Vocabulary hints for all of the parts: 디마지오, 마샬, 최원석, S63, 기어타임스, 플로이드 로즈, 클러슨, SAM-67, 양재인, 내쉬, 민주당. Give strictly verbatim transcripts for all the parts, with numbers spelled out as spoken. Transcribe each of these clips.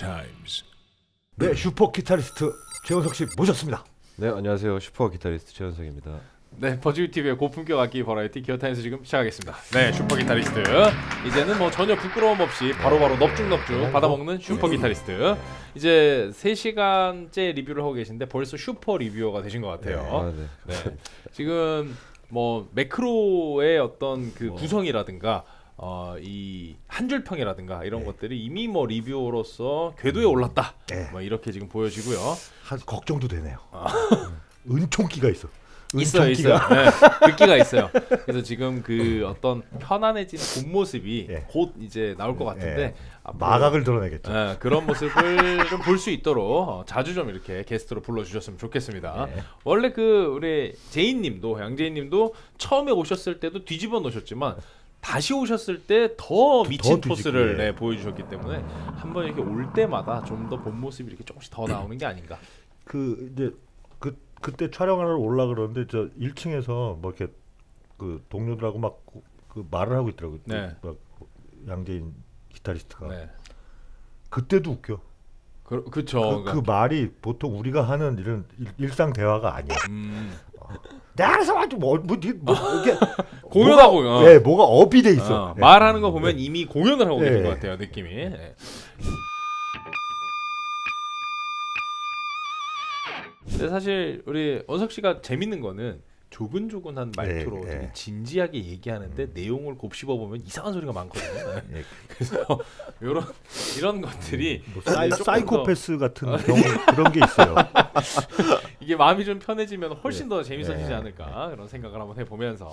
times. 네, 슈퍼 기타리스트 최원석 씨 모셨습니다. 네, 안녕하세요. 슈퍼 기타리스트 최원석입니다. 네, 버즈비 티비의 고품격 악기 버라이티 기어타임스 지금 시작하겠습니다. 네, 슈퍼 기타리스트 이제는 뭐 전혀 부끄러움 없이 바로바로 넙죽넙죽 받아먹는 슈퍼 기타리스트. 이제 세 시간째 리뷰를 하고 계신데 벌써 슈퍼 리뷰어가 되신 것 같아요. 네, 지금 뭐 매크로의 어떤 그 구성이라든가 어, 이 한줄평이라든가 이런 네. 것들이 이미 뭐 리뷰로서 궤도에 음. 올랐다. 네. 뭐 이렇게 지금 보여지고요. 한 걱정도 되네요. 아. 은총기가 있어. 있어, 있어. 네, 글기가 있어요. 그래서 지금 그 어떤 편안해지는 본 모습이 예. 곧 이제 나올 것 같은데 예. 마각을 드러내겠죠. 네, 그런 모습을 좀 볼 수 있도록 자주 좀 이렇게 게스트로 불러주셨으면 좋겠습니다. 예. 원래 그 우리 제이님도 양제이님도 처음에 오셨을 때도 뒤집어 놓으셨지만 다시 오셨을 때 더 미친 더 포스를 네, 보여주셨기 때문에 한번 이렇게 올 때마다 좀 더 본 모습이 이렇게 조금씩 더 나오는 게 아닌가. 그 이제 그 그때 촬영하러 올라 그러는데 저 일 층에서 뭐 이렇게 그 동료들하고 막 그 말을 하고 있더라고요. 네. 막 양재인 기타리스트가 네. 그때도 웃겨. 그, 그쵸. 그, 그러니까. 그 말이 보통 우리가 하는 이런 일, 일상 대화가 아니야. 음. 어. 나서 아주 뭐뭐 이게 공연하고 뭐가, 어. 예, 뭐가 업이 돼 있어. 어, 예. 말하는 거 보면 예. 이미 공연을 하고 예. 계신 것 같아요, 느낌이. 예. 근데 사실 우리 원석 씨가 재밌는 거는 조근조근한 말투로 네, 네. 진지하게 얘기하는데 음. 내용을 곱씹어 보면 이상한 소리가 많거든요. 네. 그래서 이런 이런 것들이 뭐 사이, 사이코패스 더... 같은 경우 그런 게 있어요. 이게 마음이 좀 편해지면 훨씬 네. 더 재밌어지지 네. 않을까 그런 생각을 한번 해보면서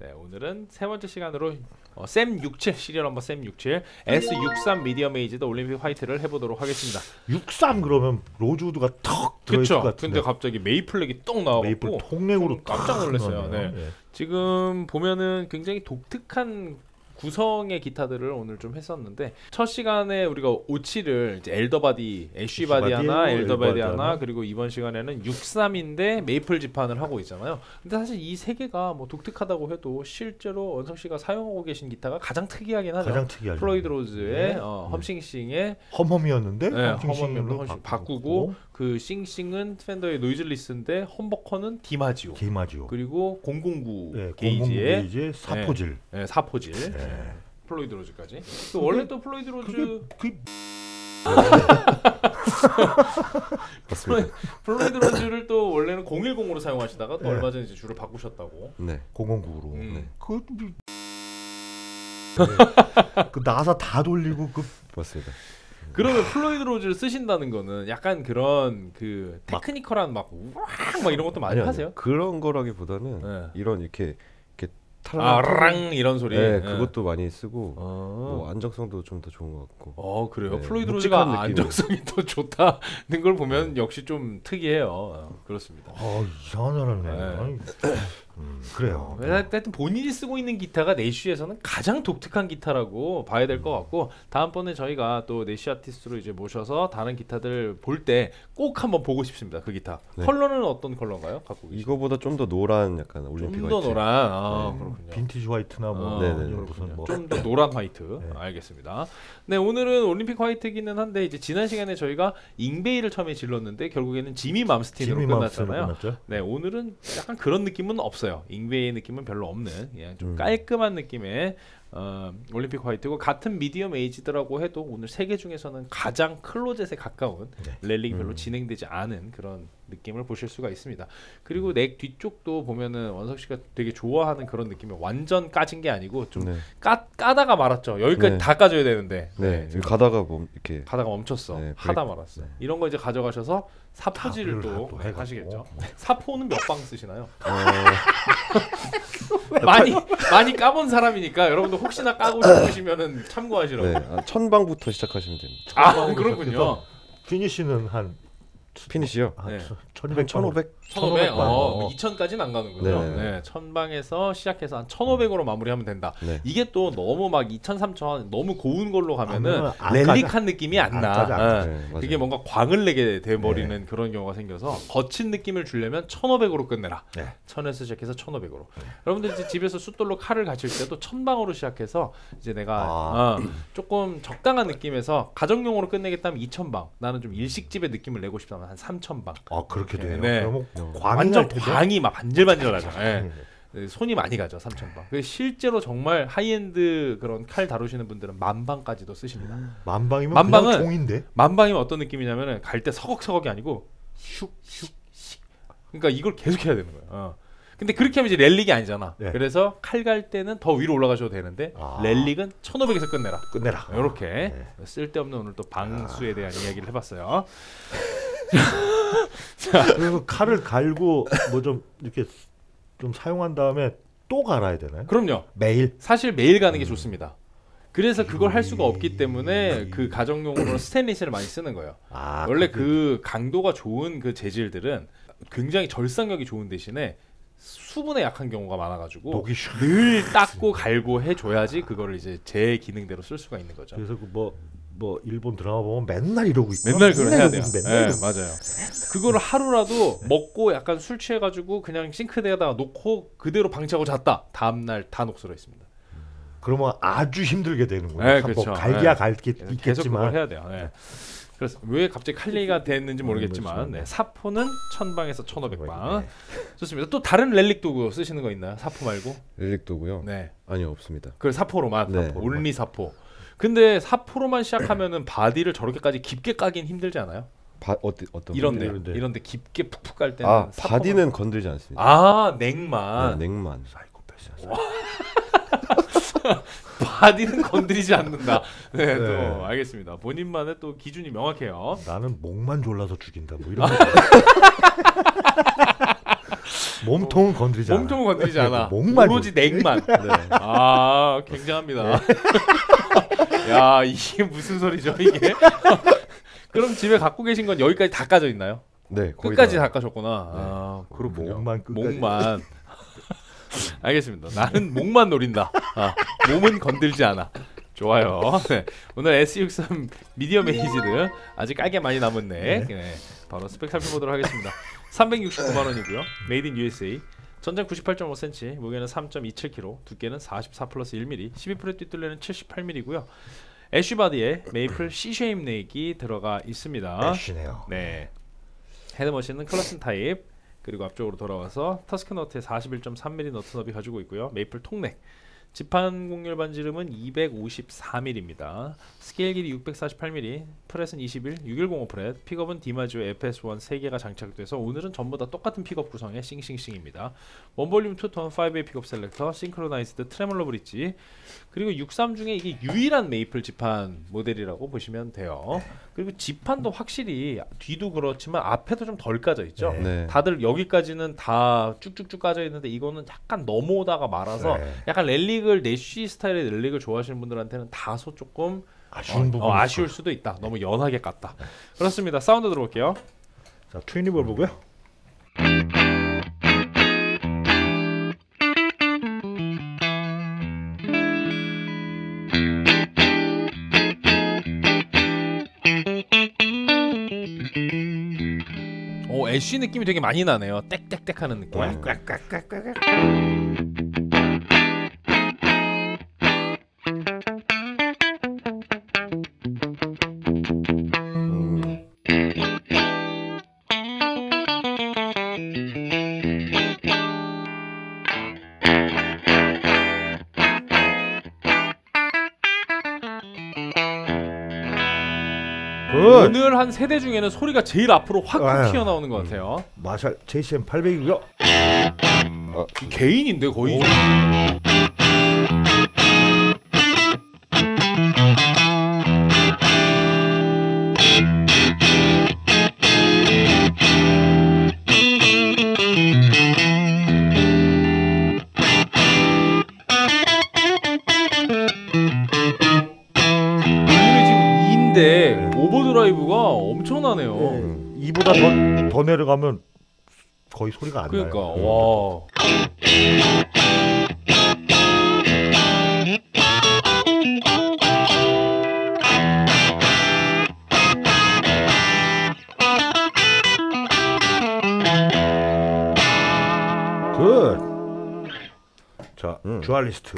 네, 오늘은 세 번째 시간으로 어, 샘 육십칠 시리얼 넘버 샘 육십칠 에스 육십삼 미디엄 에이지드 올림픽 화이트를 해보도록 하겠습니다. 육십삼 그러면 로즈우드가 턱 들어있을 것 같은데 근데 갑자기 메이플렉이 떡 나와갖고 메이플 통랙으로 깜짝 놀랐어요. 네. 네. 지금 보면은 굉장히 독특한 구성의 기타들을 오늘 좀 했었는데 첫 시간에 우리가 오십칠을 이제 엘더바디, 애쉬바디 하나, 엘더바디 하나 그리고 이번 시간에는 육십삼인데 메이플 지판을 하고 있잖아요. 근데 사실 이 세 개가 뭐 독특하다고 해도 실제로 원석 씨가 사용하고 계신 기타가 가장 특이하긴 하죠. 가장 특이하죠. 플로이드 로즈의 네. 어, 험싱싱의 험험이었는데 네, 험싱싱으로 험싱 바꾸고 오. 그 싱싱은 펜더의 노이즈리스인데 험버커는 디마지오. 디마지오. 그리고 공공구 네, 게이지의 공공구 사포질. 네, 네, 사포질. 네. 네. 플로이드 로즈까지. 또 원래 또 플로이드 로즈 그게, 그게... 플로이, 플로이드 로즈를 또 원래는 공일공으로 사용하시다가 또 네. 얼마 전에 이제 줄을 바꾸셨다고. 네. 공공구로. 음. 네. 그... 네. 그 나사 다 돌리고 그 맞습니다. 그러면 플로이드 로즈를 쓰신다는 거는 약간 그런 그 테크니컬한 막 우악 막 이런 것도 많이 아니, 하세요? 아니, 그런 거라기보다는 네. 이런 이렇게 이렇게 타랑 이런 소리 네, 네. 그것도 많이 쓰고 아 뭐 안정성도 좀 더 좋은 것 같고. 어 그래요? 네, 플로이드 로즈가 안정성이 더 좋다는 걸 보면 네. 역시 좀 특이해요. 그렇습니다. 아 이상한 사람이네. 음, 그래요. 하여튼 본인이 쓰고 있는 기타가 내쉬에서는 가장 독특한 기타라고 봐야 될 것 같고 다음번에 저희가 또 내쉬 아티스트로 이제 모셔서 다른 기타들 볼 때 꼭 한번 보고 싶습니다. 그 기타 네. 컬러는 어떤 컬러인가요? 갖고 계신? 이거보다 좀 더 노란 약간 올림픽 좀 더 노란 아, 네. 그렇군요. 빈티지 화이트나 뭐 아, 네네 무슨 뭐. 좀 더 노란 화이트 네. 알겠습니다. 네 오늘은 올림픽 화이트기는 한데 이제 지난 시간에 저희가 잉베이를 처음에 질렀는데 결국에는 지미 맘스틴으로 지미 끝났잖아요. 끝났죠? 네 오늘은 약간 그런 느낌은 없어요. 잉베이의 느낌은 별로 없는 그냥 좀 음. 깔끔한 느낌의 어, 올림픽 화이트고 같은 미디엄 에이지드라고 해도 오늘 세 개 중에서는 가장 클로젯에 가까운 네. 렐링이 별로 음. 진행되지 않은 그런 느낌을 보실 수가 있습니다. 그리고 넥 뒤쪽도 보면은 원석 씨가 되게 좋아하는 그런 느낌이 완전 까진 게 아니고 좀 네. 까, 까다가 말았죠. 여기까지 네. 다 까줘야 되는데 네. 네. 가다가 뭐 이렇게 가다가 멈췄어. 네. 하다 말았어. 네. 이런 거 이제 가져가셔서 사포질을 또, 또 하시겠죠. 사포는 몇 방 쓰시나요? 어... 많이 많이 까본 사람이니까 여러분도 혹시나 까고 싶으시면은 참고하시라고. 네, 아, 천 방부터 시작하시면 됩니다. 아 그렇군요. 피니시는 한 피니시요? 아, 네. 천이백, 천오백, 천오백, 어, 이천까지는 안 가는군요. 네, 천방에서 시작해서 한 천오백으로 마무리하면 된다. 네. 이게 또 너무 막 이천, 삼천 너무 고운 걸로 가면은 렐릭한 느낌이 안, 안 나. 안 네. 네. 그게 뭔가 광을 내게 돼버리는 네. 그런 경우가 생겨서 거친 느낌을 주려면 천오백으로 끝내라. 네. 천에서 시작해서 천오백으로. 네. 여러분들 이제 집에서 숫돌로 칼을 가질 때도 천방으로 시작해서 이제 내가 아. 어, 조금 적당한 느낌에서 가정용으로 끝내겠다면 이천방. 나는 좀 일식집의 느낌을 내고 싶다면 한 삼천방. 아 그렇게 되네요. 네. 네. 완전 광이 막 반질반질하죠. 네. 네. 손이 많이 가죠. 삼천방. 실제로 정말 하이엔드 그런 칼 다루시는 분들은 만방까지도 쓰십니다. 음. 만방이면 만방은 그냥 종인데? 만방이면 어떤 느낌이냐면은 갈 때 서걱서걱이 아니고 슉슉씩. 그러니까 이걸 계속 해야 되는 거예요. 어. 근데 그렇게 하면 이제 렐릭이 아니잖아. 네. 그래서 칼 갈 때는 더 위로 올라가셔도 되는데 아. 렐릭은 천오백에서 끝내라. 끝내라. 이렇게 네. 쓸데없는 오늘 또 방수에 대한 아. 이야기를 해봤어요. 그래서 칼을 갈고 뭐 좀 이렇게 좀 사용한 다음에 또 갈아야 되나요? 그럼요. 매일? 사실 매일 가는 게 음. 좋습니다. 그래서 그걸 할 수가 없기 때문에 그 가정용으로 스테인리스를 많이 쓰는 거예요. 아, 원래 그 강도가 좋은 그 재질들은 굉장히 절삭력이 좋은 대신에 수분에 약한 경우가 많아가지고 늘 닦고 갈고 해줘야지 그거를 이제 제 기능대로 쓸 수가 있는 거죠. 그래서 그 뭐 뭐 일본 드라마 보면 맨날 이러고 있고 맨날 그걸 해야 돼요. 맨날 네, 맞아요. 그거를 하루라도 먹고 약간 술 취해가지고 그냥 싱크대에다가 놓고 그대로 방치하고 잤다. 다음날 다 녹슬어 있습니다. 그러면 아주 힘들게 되는군요. 네, 그렇죠. 갈기야 네. 갈기 있겠지만 계속 그걸 해야 돼요. 네. 그래서 왜 갑자기 칼리가 됐는지 모르겠지만 네, 사포는 천방에서 천오백방. 네. 좋습니다. 또 다른 렐릭 도구 쓰시는 거 있나요? 사포 말고? 렐릭 도구요? 네. 아니요, 없습니다. 그 사포로만? 네. 사포로만. 올리 사포. 근데 사포로만 시작하면은 바디를 저렇게까지 깊게 까긴 힘들지 않아요? 바, 어때, 어떤 이런데 힘들데. 이런데 깊게 푹푹 깔 때는 아, 바디는 건들지 않습니다. 아 냉만. 네, 냉만. 사이코패스. 바디는 건드리지 않는다. 네, 또 네. 알겠습니다. 본인만의 또 기준이 명확해요. 나는 목만 졸라서 죽인다. 뭐 이런. 몸통은 건드리지 않아. 몸통은 건드리지 않아. 목만 오로지 냉만. 네. 아, 굉장합니다. 네. 야, 이게 무슨 소리죠 이게? 그럼 집에 갖고 계신 건 여기까지 다 까져 있나요? 네, 거의 끝까지 다, 다 까셨구나. 네. 아, 그럼 목만 끝까지. 목만. 알겠습니다. 나는 목만 노린다. 아, 몸은 건들지 않아. 좋아요. 네. 오늘 에스 육십삼 미디어 메이지드 아직 깔게 많이 남았네. 네. 바로 스펙 살펴보도록 하겠습니다. 삼백육십구만 원이고요. 메이드 인 유에스에이. 전장 구십팔 점 오 센티미터, 무게는 삼 점 이칠 킬로그램, 두께는 사십사 플러스 일 밀리미터, 십이 프렛 뒷둘레는 칠십팔 밀리미터고요. 애쉬 바디에 메이플 C쉐임 넥이 들어가 있습니다. 애쉬네요. 네. 헤드머신은 클러슨 타입. 그리고 앞쪽으로 돌아와서 터스크 너트에 사십일 점 삼 밀리미터 너트 너비 가지고 있고요. 메이플 통넥. 지판 곡률 반지름은 이백오십사 밀리미터입니다. 스케일 길이 육백사십팔 밀리미터, 프렛은 이십일, 육백십오 프렛, 픽업은 디마지오 에프에스 원 세 개가 장착돼서 오늘은 전부 다 똑같은 픽업 구성의 싱싱싱입니다. 원볼륨 투톤 파이브웨이 픽업 셀렉터, 싱크로나이즈드 트레몰로 브릿지, 그리고 육십삼 중에 이게 유일한 메이플 지판 모델이라고 보시면 돼요. 그리고 지판도 확실히 뒤도 그렇지만 앞에도 좀 덜 까져 있죠. 네. 다들 여기까지는 다 쭉쭉쭉 까져 있는데 이거는 약간 넘어오다가 말아서 네. 약간 랠리 을 내쉬 스타일의 렐릭을 좋아하시는 분들한테는 다소 조금 아쉬운 부분 어, 어, 아쉬울 수도 있다. 네. 너무 연하게 깠다. 네. 그렇습니다. 사운드 들어볼게요. 자, 트위니볼 보고요. 오, 애쉬 느낌이 되게 많이 나네요. 땡땡땡하는 느낌. 꽉꽉꽉꽉꽉. 오늘 한 세 대 중에는 소리가 제일 앞으로 확 아유, 튀어나오는 것 같아요. 마샬 제이씨엠 팔백이고요. 아, 개인인데 거의. 오. 이보다 더, 더 내려가면 거의 소리가 안 그러니까, 나요. 그러니까 와. 굿. 자, 음. 주얼리스트.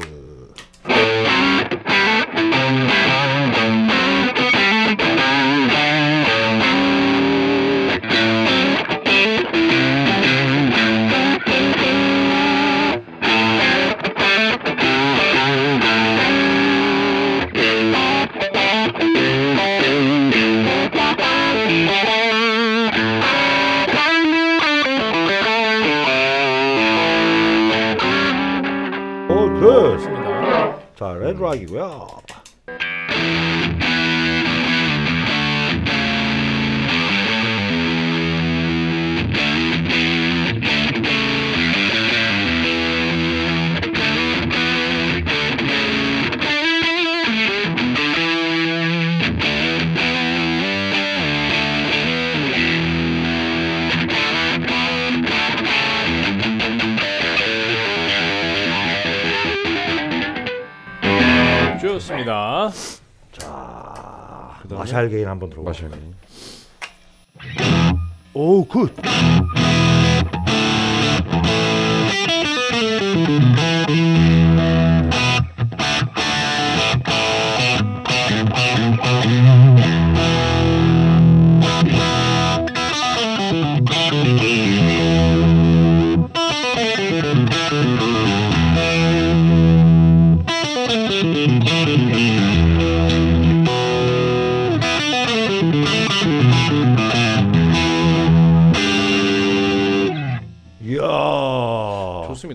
자, 레드락이고요. 좋습니다. 자, 마샬 게인 한번 들어볼게요. 마샬 게인. 오, 굿.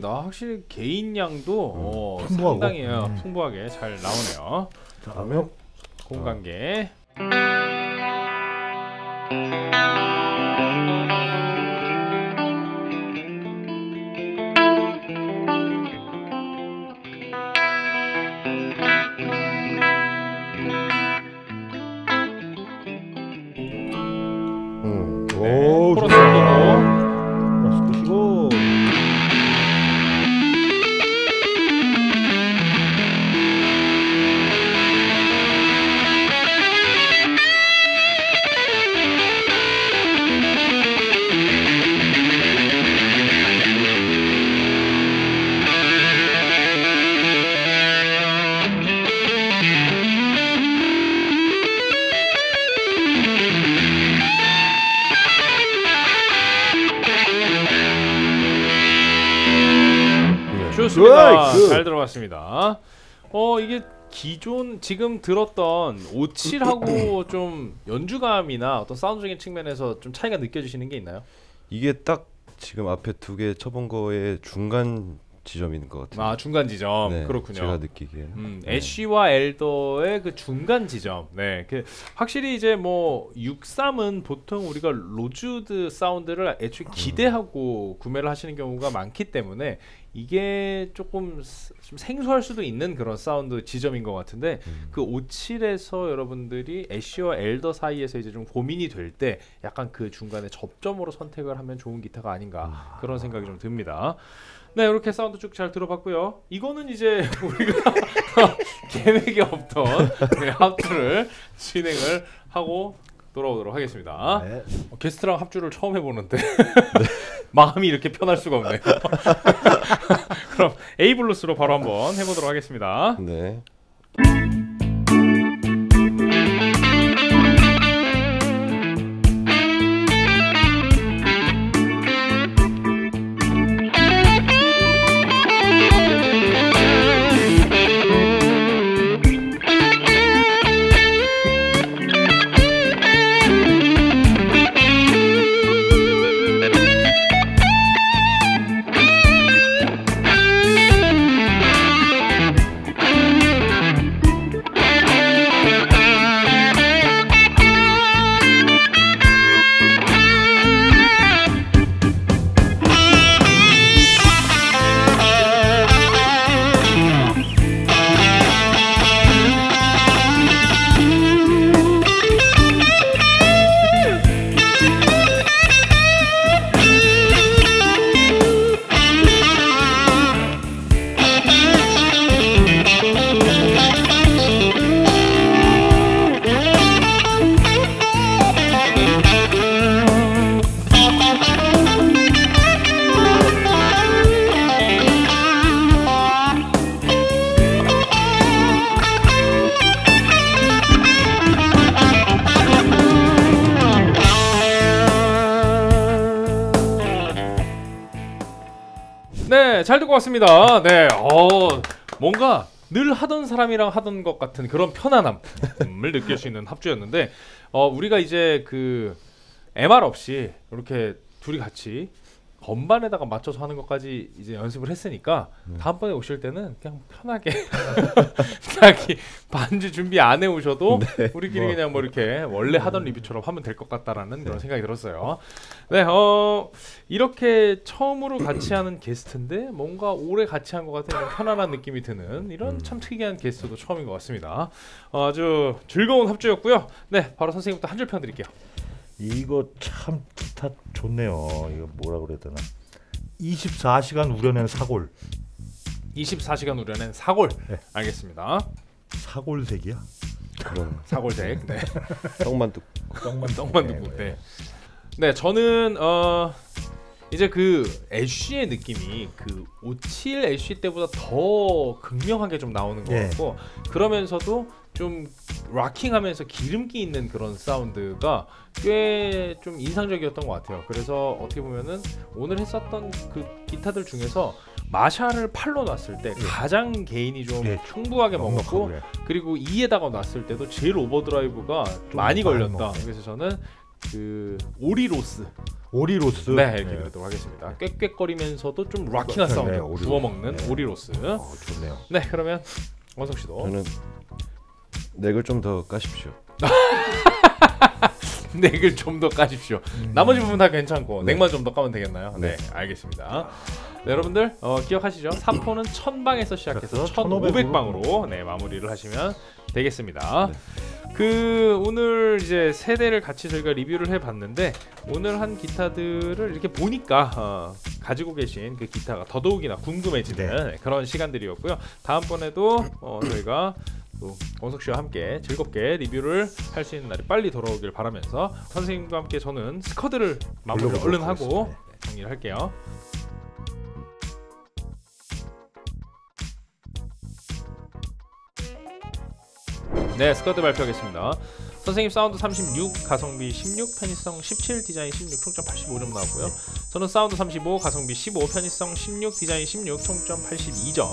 확실히 개인 양도 음, 어, 상당해요. 음. 풍부하게 잘 나오네요. 자, 그러면 공간계. 음. 네, 오, 잘 들어봤습니다. 어 이게 기존 지금 들었던 오십칠하고 좀 연주감이나 어떤 사운드적인 측면에서 좀 차이가 느껴지시는 게 있나요? 이게 딱 지금 앞에 두 개 쳐본 거의 중간 지점인 것 같아요. 아 중간 지점. 네, 그렇군요. 제가 느끼기에 음, 네. 애쉬와 엘더의 그 중간 지점. 네, 그 확실히 이제 뭐 육십삼은 보통 우리가 로즈드 사운드를 애초에 기대하고 음. 구매를 하시는 경우가 많기 때문에 이게 조금 좀 생소할 수도 있는 그런 사운드 지점인 것 같은데 음. 그 오십칠에서 여러분들이 애쉬와 엘더 사이에서 이제 좀 고민이 될 때 약간 그 중간에 접점으로 선택을 하면 좋은 기타가 아닌가 아. 그런 생각이 좀 듭니다. 네, 이렇게 사운드 쭉 잘 들어봤고요. 이거는 이제 우리가 계획이 없던 네, 합주를 진행을 하고 돌아오도록 하겠습니다. 네. 어, 게스트랑 합주를 처음 해보는데 네. 마음이 이렇게 편할 수가 없네요. 그럼 A 블루스로 바로 한번 해보도록 하겠습니다. 네. 네, 잘 듣고 왔습니다. 네, 어, 뭔가 늘 하던 사람이랑 하던 것 같은 그런 편안함을 느낄 수 있는 합주였는데, 어, 우리가 이제 그 엠알 없이 이렇게 둘이 같이 건반에다가 맞춰서 하는 것까지 이제 연습을 했으니까 음. 다음번에 오실 때는 그냥 편하게 자기 반주 준비 안 해오셔도 네, 우리끼리 뭐. 그냥 뭐 이렇게 원래 하던 리뷰처럼 하면 될 것 같다라는 네. 그런 생각이 들었어요. 네, 어, 이렇게 처음으로 같이 하는 게스트인데 뭔가 오래 같이 한 것 같은 편안한 느낌이 드는 이런 음. 참 특이한 게스트도 처음인 것 같습니다. 아주 즐거운 합주였고요. 네, 바로 선생님부터 한 줄 평 드릴게요. 이거 참 기타 좋네요. 이거 뭐라 그래야 되나? 이십사 시간 우려낸 사골. 이십사 시간 우려낸 사골. 네. 알겠습니다. 사골색이야? 그럼 사골색. 네. 떡만둣. 떡만 떡만둣국. 네. 네, 저는 어 이제 그 애쉬의 느낌이 그 오십칠 애쉬 때보다 더 극명하게 좀 나오는 것 같고 네. 그러면서도 좀 락킹하면서 기름기 있는 그런 사운드가 꽤 좀 인상적이었던 것 같아요. 그래서 어떻게 보면은 오늘 했었던 그 기타들 중에서 마샤를 팔로 놨을 때 네. 가장 게인이 좀 네. 충분하게 먹었고 네. 그리고 이에다가 놨을 때도 제일 오버드라이브가 많이 걸렸다. 먹었네. 그래서 저는 그 오리로스 오리로스 네 이렇게 네. 그리도록 하겠습니다. 꽥꽥거리면서도 좀 락킹한 사운드 네, 구워먹는 네. 오리로스. 어, 좋네요. 네, 그러면 원석씨도 저는 넥을 좀 더 까십시오. 넥을 좀 더 까십시오. 음. 나머지 부분 다 괜찮고 네. 넥만 좀 더 까면 되겠나요? 네, 네 알겠습니다. 네, 여러분들 어, 기억하시죠? 사포는 천 방에서 시작해서 천오백 방으로 네, 마무리를 하시면 되겠습니다. 네. 그 오늘 이제 세 대를 같이 저희가 리뷰를 해봤는데 오늘 한 기타들을 이렇게 보니까 어, 가지고 계신 그 기타가 더더욱이나 궁금해지는 네. 그런 시간들이었고요. 다음번에도 어, 저희가 또 원석 씨와 함께 즐겁게 리뷰를 할 수 있는 날이 빨리 돌아오길 바라면서 선생님과 함께 저는 스쿼드를 마무리를 얼른 하고 정리를 할게요. 네, 스쿼드 발표하겠습니다. 선생님 사운드 삼십육, 가성비 십육, 편의성 십칠, 디자인 십육, 총점 팔십오 점 나왔고요. 저는 사운드 삼십오, 가성비 십오, 편의성 십육, 디자인 십육, 총점 팔십이 점,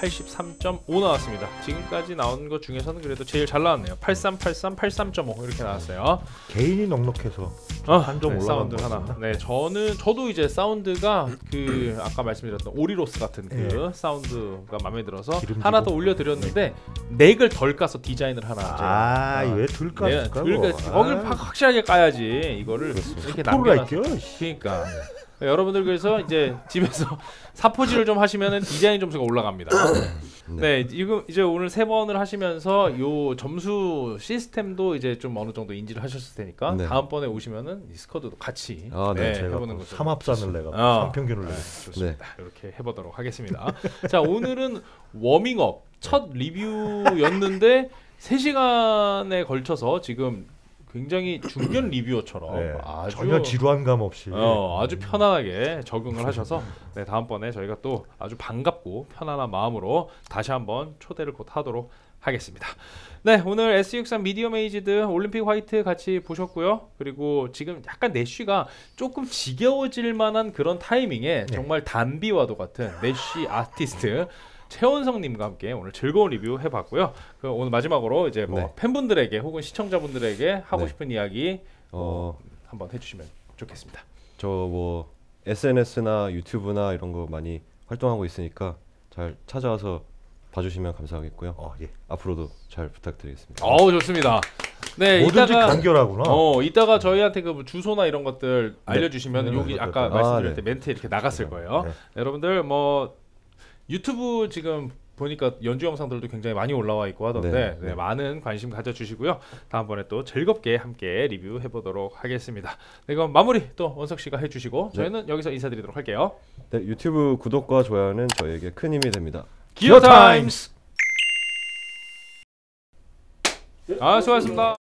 팔십삼 점 오 나왔습니다. 지금까지 나온 것 중에서는 그래도 제일 잘 나왔네요. 팔십삼, 팔십삼, 팔십삼 점 오 이렇게 나왔어요. 개인이 넉넉해서 어, 한 점 네, 올라간 것 같습니다. 네, 저는 저도 이제 사운드가 그 아까 말씀드렸던 오리로스 같은 그 네. 사운드가 마음에 들어서 하나 더 올려드렸는데 네. 넥을 덜 까서 디자인을 하나. 아, 아 왜 덜 까서? 그러니까 거기를 확실하게 까야지 이거를 그렇습니다. 이렇게 남겨놨어. 그러니까 여러분들 그래서 이제 집에서 사포질을 좀 하시면은 디자인 점수가 올라갑니다. 네, 네 지금 이제 오늘 세 번을 하시면서 요 점수 시스템도 이제 좀 어느 정도 인지를 하셨을 테니까 네. 다음번에 오시면은 이 스쿼드도 같이 아, 네, 네, 해보는 거죠. 삼합산을 내가 어. 삼평균을 내가 아, 좋습니다. 네. 이렇게 해보도록 하겠습니다. 자, 오늘은 워밍업 첫 리뷰였는데. 세 시간에 걸쳐서 지금 굉장히 중견 리뷰어처럼 네, 아주 전혀 지루한 감 없이 어, 아주 편안하게 적응을 하셔서 네, 다음번에 저희가 또 아주 반갑고 편안한 마음으로 다시 한번 초대를 곧 하도록 하겠습니다. 네, 오늘 에스 육십삼 미디엄 에이지드 올림픽 화이트 같이 보셨고요. 그리고 지금 약간 내쉬가 조금 지겨워질 만한 그런 타이밍에 네. 정말 단비와도 같은 내쉬 아티스트 최원석님과 함께 오늘 즐거운 리뷰 해봤고요. 그 오늘 마지막으로 이제 뭐 네. 팬분들에게 혹은 시청자분들에게 하고 네. 싶은 이야기 어, 한번 해주시면 좋겠습니다. 저 뭐 에스엔에스나 유튜브나 이런 거 많이 활동하고 있으니까 잘 찾아와서 봐주시면 감사하겠고요. 어, 예. 앞으로도 잘 부탁드리겠습니다. 어우, 좋습니다. 네, 뭐든지 이따가 간결하구나. 어, 이따가 저희한테 그 주소나 이런 것들 네. 알려주시면 네, 여기 네, 아까 네. 말씀드릴 아, 때 네. 멘트 이렇게 나갔을 거예요. 네. 네, 여러분들 뭐 유튜브 지금 보니까 연주 영상들도 굉장히 많이 올라와 있고 하던데 네, 네. 네, 많은 관심 가져주시고요. 다음번에 또 즐겁게 함께 리뷰해보도록 하겠습니다. 네, 그럼 마무리 또 원석씨가 해주시고 네. 저희는 여기서 인사드리도록 할게요. 네, 유튜브 구독과 좋아요는 저희에게 큰 힘이 됩니다. 기어타임스! 아, 수고하셨습니다.